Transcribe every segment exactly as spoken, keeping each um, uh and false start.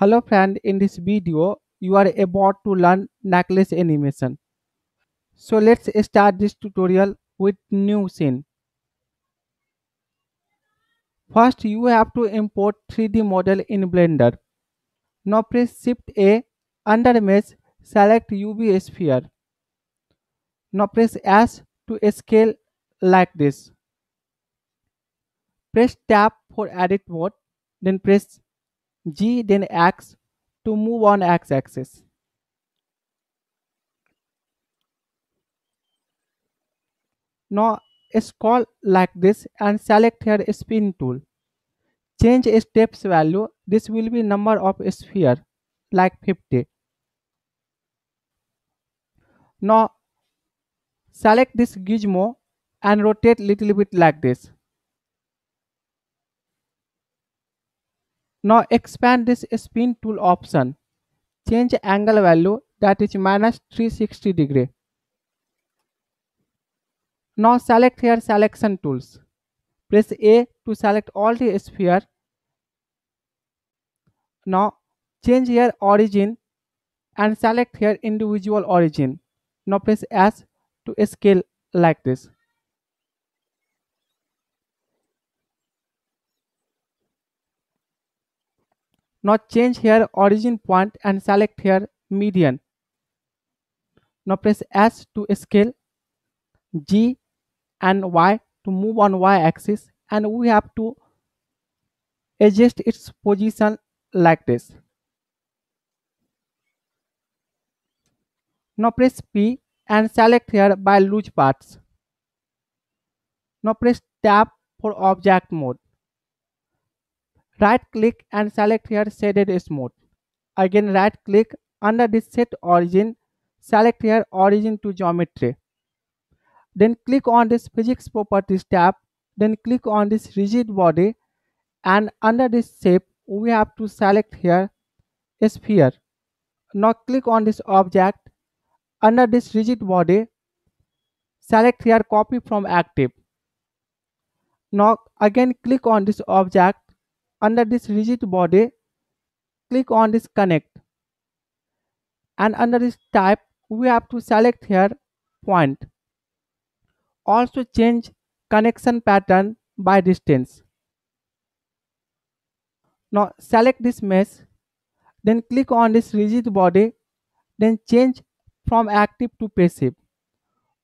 Hello friend, in this video you are about to learn necklace animation. So let's start this tutorial with new scene. First you have to import three D model in Blender. Now press Shift A, under mesh select U V sphere. Now press S to scale like this. Press Tab for edit mode, then press G then X to move on X axis. Now scroll like this and select here spin tool. Change steps value. This will be number of sphere like fifty. Now select this gizmo and rotate little bit like this. Now expand this spin tool option. Change angle value, that is minus three hundred sixty degree. Now select here selection tools. Press A to select all the sphere. Now change here origin and select here individual origin. Now press S to scale like this. Now change here origin point and select here median. Now press S to scale, G and Y to move on Y axis, and we have to adjust its position like this. Now press P and select here by loose parts. Now press Tab for object mode. Right click and select here shaded smooth. Again right click, under this set origin select here origin to geometry. Then click on this physics properties tab, then click on this rigid body, and under this shape we have to select here sphere. Now click on this object, under this rigid body select here copy from active. Now again click on this object, under this rigid body click on this connect, and under this type we have to select here point. Also change connection pattern by distance. Now select this mesh, then click on this rigid body, then change from active to passive.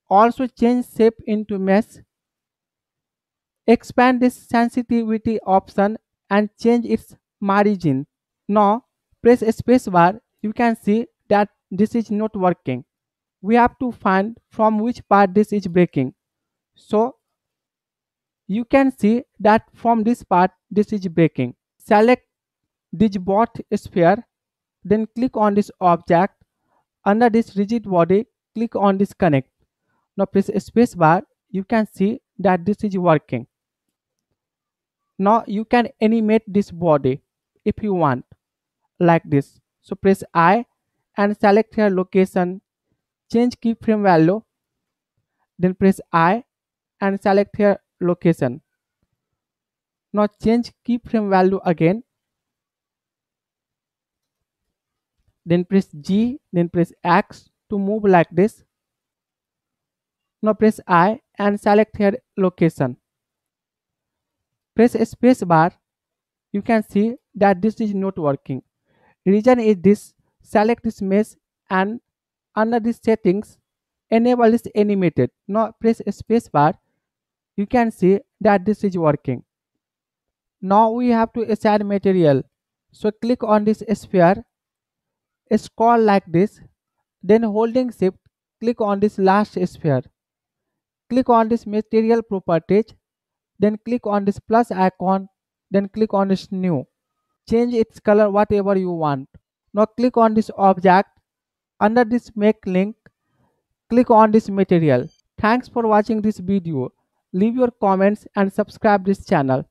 Also change shape into mesh. Expand this sensitivity option and change its margin. Now press spacebar. You can see that this is not working. We have to find from which part this is breaking. So you can see that from this part this is breaking. Select this both sphere, then click on this object, under this rigid body click on this connect. Now press spacebar. You can see that this is working. Now you can animate this body if you want like this. So press I and select here location, change keyframe value, then press I and select here location. Now change keyframe value again, then press G, then press X to move like this. Now press I and select here location. Press space bar. You can see that this is not working. Reason is this: select this mesh and under these settings enable is animated. Now press space bar. You can see that this is working. Now we have to assign material. So click on this sphere, scroll like this, then holding shift click on this last sphere, click on this material properties, then click on this plus icon, then click on this new. Change its color whatever you want. Now click on this object, under this make link click on this material. Thanks for watching this video. Leave your comments and subscribe this channel.